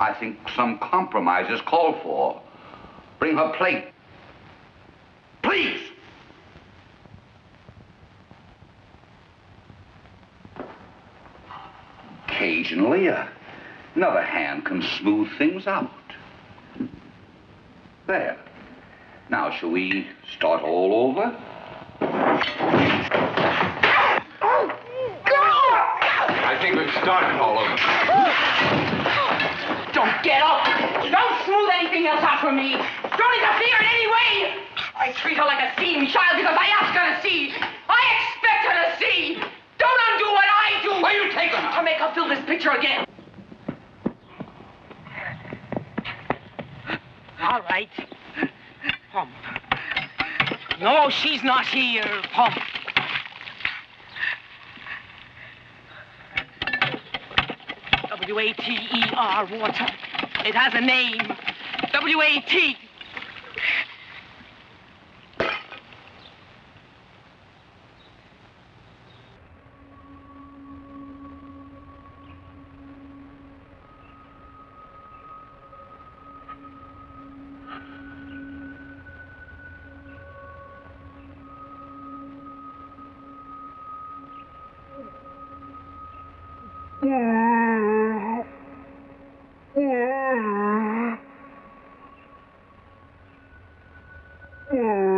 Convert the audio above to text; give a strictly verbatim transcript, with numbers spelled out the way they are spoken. I think some compromise is called for. Bring her plate. Please! Occasionally, uh, another hand can smooth things out. There. Now, shall we start all over? I think we've started all over. Don't get up! Don't smooth anything else out for me! Don't interfere in any way! I treat her like a seeing child because I ask her to see. I expect her to see. Don't undo what I do. Where are you taking her? To make her fill this picture again. All right. Pump. No, she's not here, Pump. W A T E R, water. It has a name. W A T. Yeah.